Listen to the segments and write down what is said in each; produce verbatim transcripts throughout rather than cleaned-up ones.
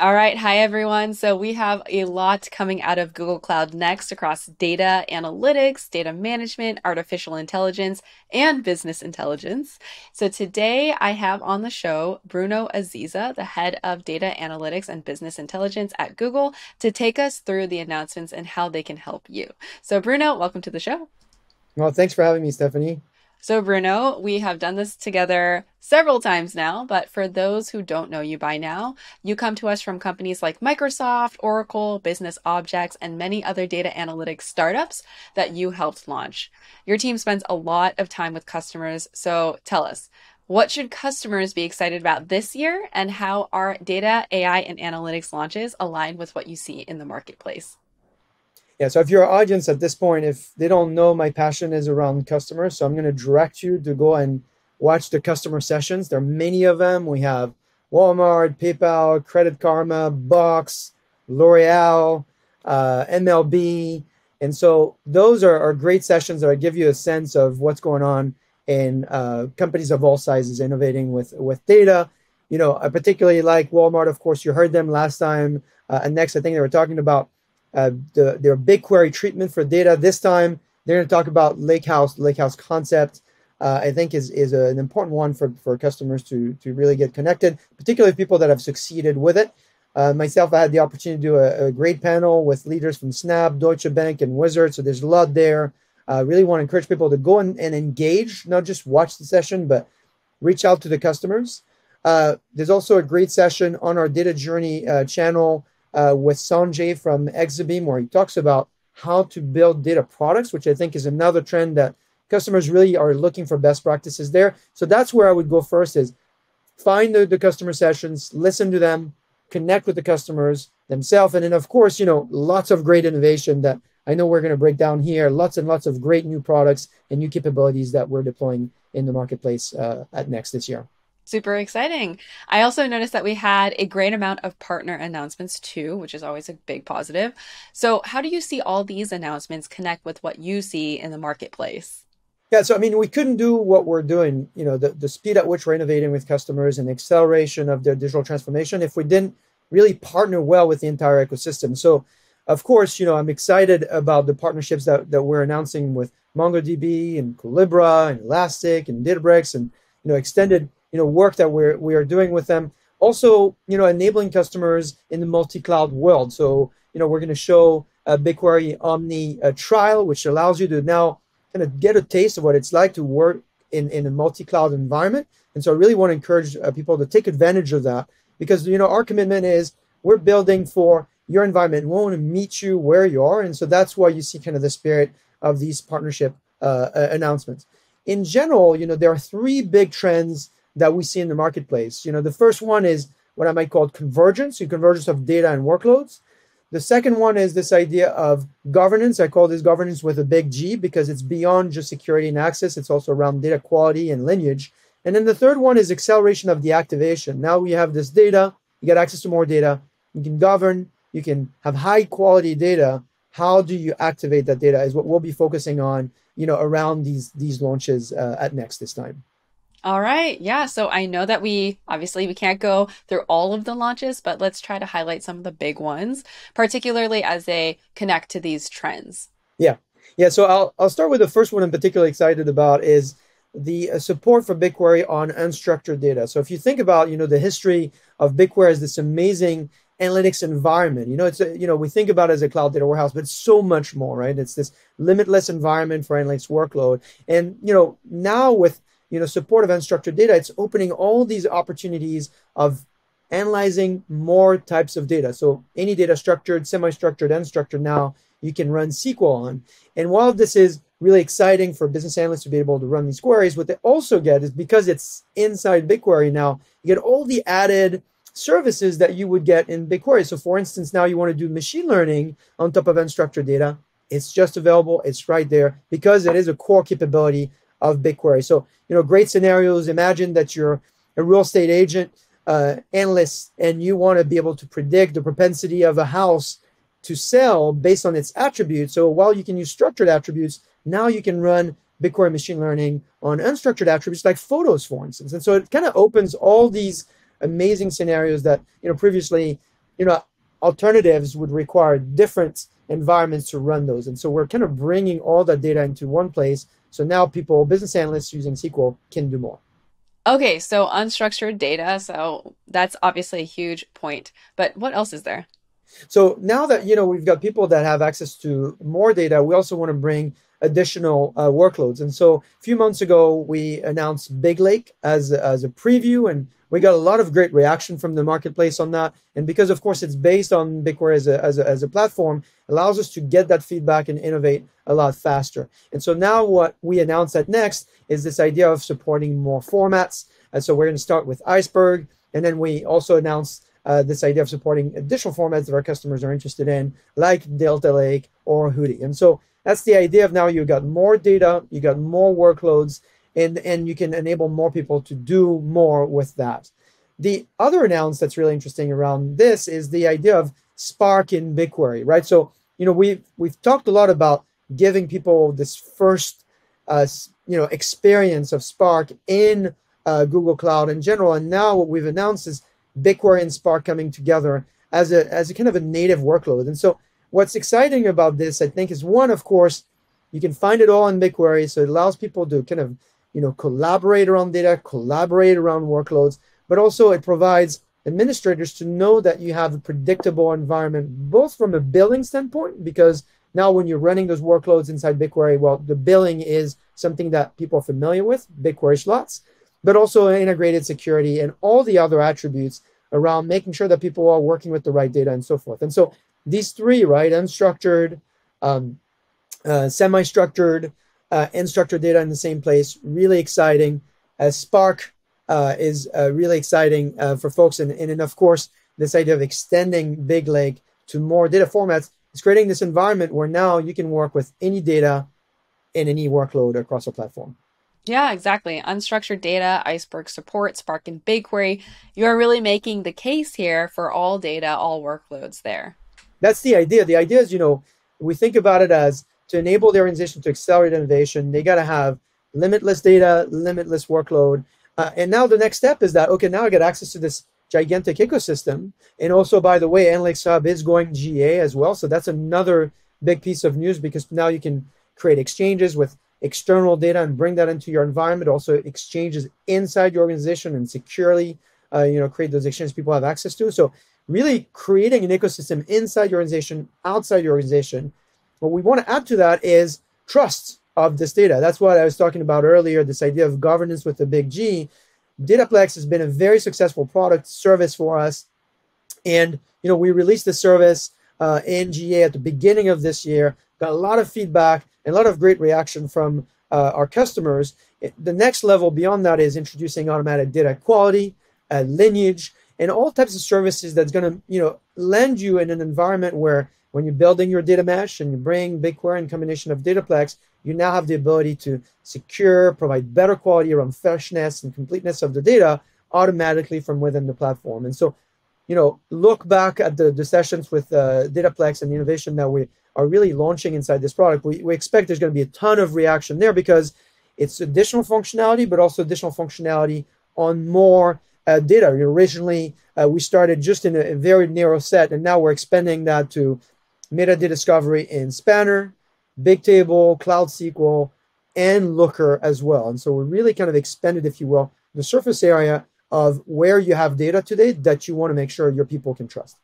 All right. Hi, everyone. So we have a lot coming out of Google Cloud Next across data analytics, data management, artificial intelligence, and business intelligence. So today I have on the show Bruno Aziza, the head of data analytics and business intelligence at Google, to take us through the announcements and how they can help you. So Bruno, welcome to the show. Well, thanks for having me, Stephanie. So Bruno, we have done this together several times now, but for those who don't know you by now, you come to us from companies like Microsoft, Oracle, Business Objects, and many other data analytics startups that you helped launch. Your team spends a lot of time with customers, so tell us, what should customers be excited about this year, and how are data, A I, and analytics launches aligned with what you see in the marketplace? Yeah, so if your audience at this point, if they don't know, my passion is around customers. So I'm going to direct you to go and watch the customer sessions. There are many of them. We have Walmart, PayPal, Credit Karma, Box, L'Oreal, uh, M L B. And so those are, are great sessions that give you a sense of what's going on in uh, companies of all sizes innovating with, with data. You know, I particularly like Walmart. Of course, you heard them last time. Uh, and next, I think they were talking about Uh, the, their BigQuery treatment for data. This time, they're going to talk about Lakehouse. The Lakehouse concept, uh, I think, is is a, an important one for, for customers to, to really get connected, particularly people that have succeeded with it. Uh, myself, I had the opportunity to do a, a great panel with leaders from Snap, Deutsche Bank, and Wizards, so there's a lot there. I uh, really want to encourage people to go and, and engage, not just watch the session, but reach out to the customers. Uh, there's also a great session on our Data Journey uh, channel Uh, with Sanjay from Exabeam, where he talks about how to build data products, which I think is another trend that customers really are looking for best practices there. So that's where I would go first is find the, the customer sessions, listen to them, connect with the customers themselves. And then, of course, you know, lots of great innovation that I know we're going to break down here, lots and lots of great new products and new capabilities that we're deploying in the marketplace uh, at Next this year. Super exciting. I also noticed that we had a great amount of partner announcements too, which is always a big positive. So how do you see all these announcements connect with what you see in the marketplace? Yeah, so I mean, we couldn't do what we're doing, you know, the, the speed at which we're innovating with customers and acceleration of their digital transformation if we didn't really partner well with the entire ecosystem. So of course, you know, I'm excited about the partnerships that, that we're announcing with MongoDB and Collibra and Elastic and Databricks and, you know, extended you know, work that we're, we are doing with them. Also, you know, enabling customers in the multi-cloud world. So, you know, we're going to show a BigQuery Omni uh, trial, which allows you to now kind of get a taste of what it's like to work in, in a multi-cloud environment. And so I really want to encourage uh, people to take advantage of that because, you know, our commitment is we're building for your environment. We want to meet you where you are. And so that's why you see kind of the spirit of these partnership uh, uh, announcements. In general, you know, there are three big trends that we see in the marketplace. You know, the first one is what I might call convergence, the convergence of data and workloads. The second one is this idea of governance. I call this governance with a big G because it's beyond just security and access. It's also around data quality and lineage. And then the third one is acceleration of the activation. Now we have this data, you get access to more data, you can govern, you can have high quality data. How do you activate that data is what we'll be focusing on, you know, around these, these launches uh, at Next this time. All right. Yeah. So I know that we obviously we can't go through all of the launches, but let's try to highlight some of the big ones, particularly as they connect to these trends. Yeah. Yeah. So I'll, I'll start with the first one I'm particularly excited about is the uh, support for BigQuery on unstructured data. So if you think about, you know, the history of BigQuery as this amazing analytics environment, you know, it's, a, you know, we think about it as a cloud data warehouse, but it's so much more, right? It's this limitless environment for analytics workload. And, you know, now with you know, support of unstructured data, it's opening all these opportunities of analyzing more types of data. So any data structured, semi-structured, unstructured now, you can run S Q L on. And while this is really exciting for business analysts to be able to run these queries, what they also get is because it's inside BigQuery now, you get all the added services that you would get in BigQuery. So for instance, now you want to do machine learning on top of unstructured data. It's just available. It's right there because it is a core capability of BigQuery. So, you know, great scenarios. Imagine that you're a real estate agent, uh, analyst, and you want to be able to predict the propensity of a house to sell based on its attributes. So while you can use structured attributes, now you can run BigQuery machine learning on unstructured attributes like photos, for instance. And so it kind of opens all these amazing scenarios that, you know, previously you know, alternatives would require different environments to run those. And so we're kind of bringing all that data into one place. So now people, business analysts using S Q L can do more. Okay, so unstructured data. So that's obviously a huge point, but what else is there? So now that, you know, we've got people that have access to more data, we also want to bring additional uh, workloads. And so a few months ago, we announced Big Lake as, as a preview, and we got a lot of great reaction from the marketplace on that. And because, of course, it's based on BigQuery as a, as a, as a platform, allows us to get that feedback and innovate a lot faster. And so now what we announced at Next is this idea of supporting more formats. And so we're going to start with Iceberg, and then we also announced Uh, this idea of supporting additional formats that our customers are interested in, like Delta Lake or Hudi. And so that's the idea of now you've got more data, you got more workloads, and, and you can enable more people to do more with that. The other announce that's really interesting around this is the idea of Spark in BigQuery, right? So, you know, we've, we've talked a lot about giving people this first, uh, you know, experience of Spark in uh, Google Cloud in general. And now what we've announced is BigQuery and Spark coming together as a, as a kind of a native workload. And so what's exciting about this, I think, is one, of course, you can find it all in BigQuery. So it allows people to kind of, you know, collaborate around data, collaborate around workloads, but also it provides administrators to know that you have a predictable environment, both from a billing standpoint, because now when you're running those workloads inside BigQuery, well, the billing is something that people are familiar with, BigQuery slots, but also integrated security and all the other attributes around making sure that people are working with the right data and so forth. And so these three, right, unstructured, um, uh, semi-structured, uh, and structured data in the same place, really exciting. Uh, Spark uh, is uh, really exciting uh, for folks. And, and, and of course, this idea of extending Big Lake to more data formats is creating this environment where now you can work with any data and any workload across a platform. Yeah, exactly. Unstructured data, Iceberg support, Spark and BigQuery. You're really making the case here for all data, all workloads there. That's the idea. The idea is, you know, we think about it as to enable the organization to accelerate innovation, they got to have limitless data, limitless workload. Uh, and now the next step is that, okay, now I get access to this gigantic ecosystem. And also, by the way, Analytics Hub is going G A as well. So that's another big piece of news, because now you can create exchanges with external data and bring that into your environment, also exchanges inside your organization, and securely uh, you know, create those exchanges people have access to. So really creating an ecosystem inside your organization, outside your organization. What we want to add to that is trust of this data. That's what I was talking about earlier, this idea of governance with the big G. Dataplex has been a very successful product service for us. And you know, we released the service uh, in G A at the beginning of this year, got a lot of feedback, a lot of great reaction from uh, our customers. The next level beyond that is introducing automatic data quality, uh, lineage, and all types of services that's going to, you know, land you in an environment where when you're building your data mesh and you bring BigQuery and combination of Dataplex, you now have the ability to secure, provide better quality around freshness and completeness of the data automatically from within the platform. And so, you know, look back at the, the sessions with uh, Dataplex and the innovation that we are really launching inside this product. We, we expect there's going to be a ton of reaction there, because it's additional functionality, but also additional functionality on more uh, data. Originally, uh, we started just in a, a very narrow set, and now we're expanding that to metadata discovery in Spanner, Bigtable, Cloud S Q L, and Looker as well. And so we really kind of expanded, if you will, the surface area of where you have data today that you want to make sure your people can trust.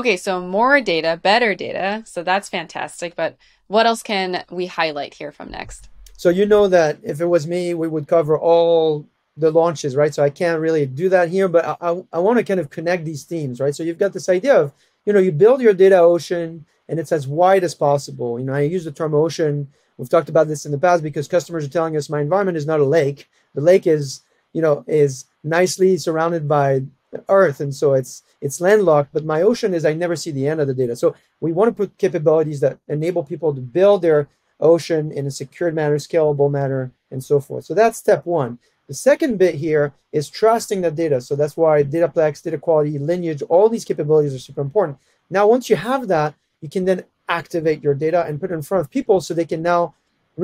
Okay, so more data, better data. So that's fantastic. But what else can we highlight here from Next? So you know that if it was me, we would cover all the launches, right? So I can't really do that here, but I, I, I want to kind of connect these themes, right? So you've got this idea of, you know, you build your data ocean and it's as wide as possible. You know, I use the term ocean. We've talked about this in the past because customers are telling us my environment is not a lake. The lake is, you know, is nicely surrounded by earth, and so it's it's landlocked, but my ocean is I never see the end of the data. So we want to put capabilities that enable people to build their ocean in a secured manner, scalable manner, and so forth. So that's step one. The second bit here is trusting the data. So that's why Dataplex, data quality, lineage, all these capabilities are super important. Now, once you have that, you can then activate your data and put it in front of people so they can now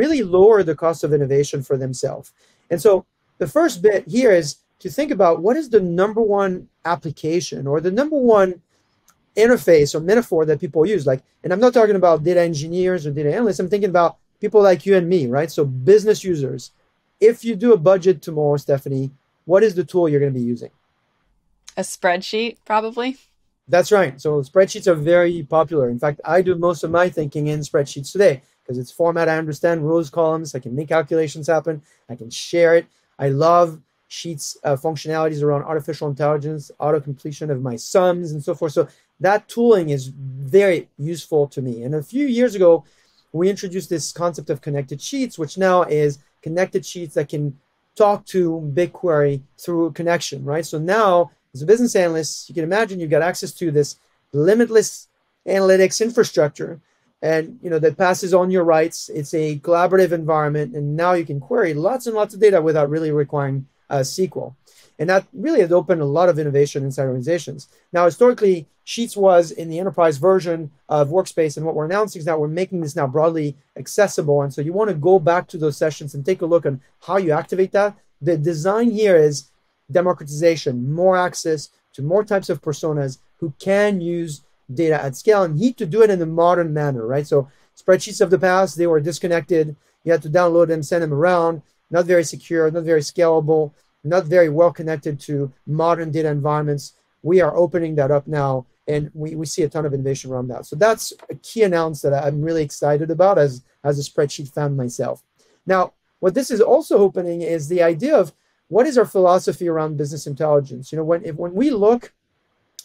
really lower the cost of innovation for themselves. And so the first bit here is to think about what is the number one application or the number one interface or metaphor that people use. Like, and I'm not talking about data engineers or data analysts. I'm thinking about people like you and me, right? So business users. If you do a budget tomorrow, Stephanie, what is the tool you're going to be using? A spreadsheet, probably. That's right. So spreadsheets are very popular. In fact, I do most of my thinking in spreadsheets today because it's format I understand, rows, columns. I can make calculations happen. I can share it. I love Sheets uh, functionalities around artificial intelligence, auto-completion of my sums, and so forth. So that tooling is very useful to me. And a few years ago, we introduced this concept of Connected Sheets, which now is Connected Sheets that can talk to BigQuery through connection, right? So now, as a business analyst, you can imagine you've got access to this limitless analytics infrastructure, and you know that passes on your rights. It's a collaborative environment, and now you can query lots and lots of data without really requiring uh, S Q L. And that really has opened a lot of innovation inside organizations. Now, historically, Sheets was in the enterprise version of Workspace, and what we're announcing is that we're making this now broadly accessible. And so you want to go back to those sessions and take a look on how you activate that. The design here is democratization, more access to more types of personas who can use data at scale and need to do it in a modern manner, right? So spreadsheets of the past, they were disconnected. You had to download them, send them around, not very secure, not very scalable, not very well connected to modern data environments. We are opening that up now, and we, we see a ton of innovation around that. So that's a key announcement that I'm really excited about as, as a spreadsheet fan myself. Now, what this is also opening is the idea of what is our philosophy around business intelligence? You know, when if, when we look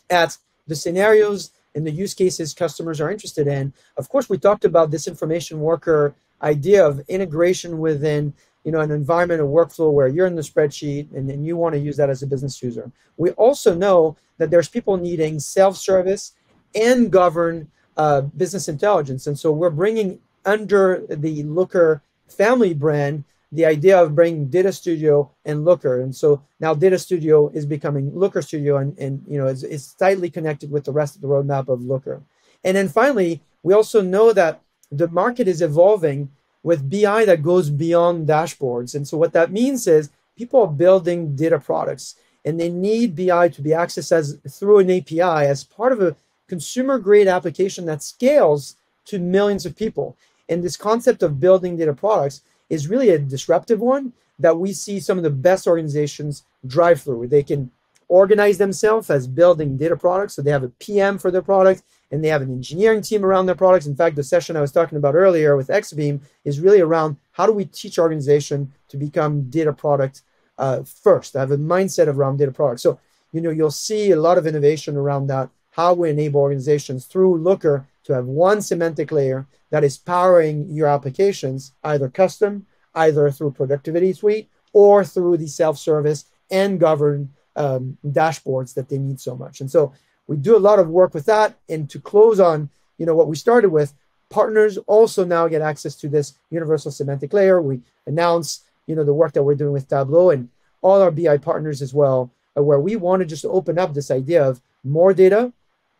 at the scenarios and the use cases customers are interested in, of course, we talked about this information worker idea of integration within, you know, an environment or workflow where you're in the spreadsheet and then you want to use that as a business user. We also know that there's people needing self-service and govern uh, business intelligence. And so we're bringing under the Looker family brand the idea of bringing Data Studio and Looker. And so now Data Studio is becoming Looker Studio, and, and you know, it's, it's tightly connected with the rest of the roadmap of Looker. And then finally, we also know that the market is evolving with B I that goes beyond dashboards. And so what that means is people are building data products, and they need B I to be accessed as, through an A P I as part of a consumer-grade application that scales to millions of people. And this concept of building data products is really a disruptive one that we see some of the best organizations drive through. They can organize themselves as building data products. So they have a P M for their product, and they have an engineering team around their products. In fact, the session I was talking about earlier with Exabeam is really around how do we teach organization to become data product uh, first, I have a mindset around data products. So, you know, you'll see a lot of innovation around that, how we enable organizations through Looker to have one semantic layer that is powering your applications, either custom, either through productivity suite, or through the self-service and governed um, dashboards that they need so much. And so we do a lot of work with that. And to close on, you know, what we started with, partners also now get access to this universal semantic layer. We announced, you know, the work that we're doing with Tableau and all our B I partners as well, where we want to just open up this idea of more data,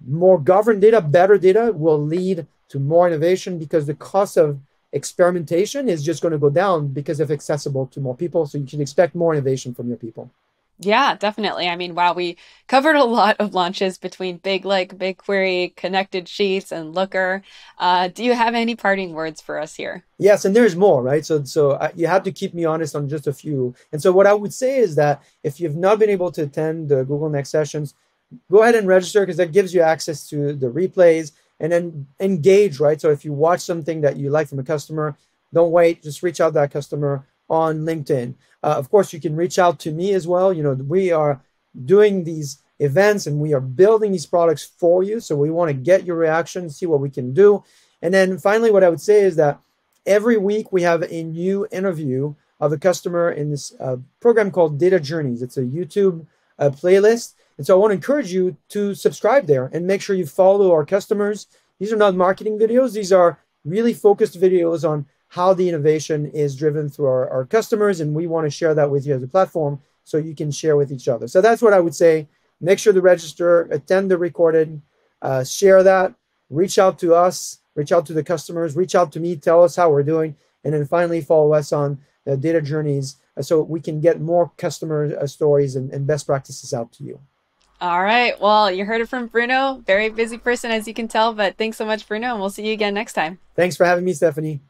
more governed data, better data will lead to more innovation because the cost of experimentation is just going to go down because it's accessible to more people. So you can expect more innovation from your people. Yeah, definitely. I mean, wow, we covered a lot of launches between Big Lake, BigQuery, Connected Sheets, and Looker. Uh, do you have any parting words for us here? Yes, and there's more, right? So, so I, you have to keep me honest on just a few. And so what I would say is that if you've not been able to attend the Google Next sessions, go ahead and register because that gives you access to the replays, and then engage, right? So if you watch something that you like from a customer, don't wait, just reach out to that customer on LinkedIn. Uh, of course, you can reach out to me as well. You know, we are doing these events and we are building these products for you. So we want to get your reaction, see what we can do. And then finally, what I would say is that every week we have a new interview of a customer in this uh, program called Data Journeys. It's a YouTube uh, playlist. And so I want to encourage you to subscribe there and make sure you follow our customers. These are not marketing videos. These are really focused videos on how the innovation is driven through our, our customers. And we want to share that with you as a platform so you can share with each other. So that's what I would say. Make sure to register, attend the recorded, uh, share that, reach out to us, reach out to the customers, reach out to me, tell us how we're doing. And then finally follow us on the Data Journeys so we can get more customer uh, stories and, and best practices out to you. All right. Well, you heard it from Bruno. Very busy person, as you can tell. But thanks so much, Bruno. And we'll see you again next time. Thanks for having me, Stephanie.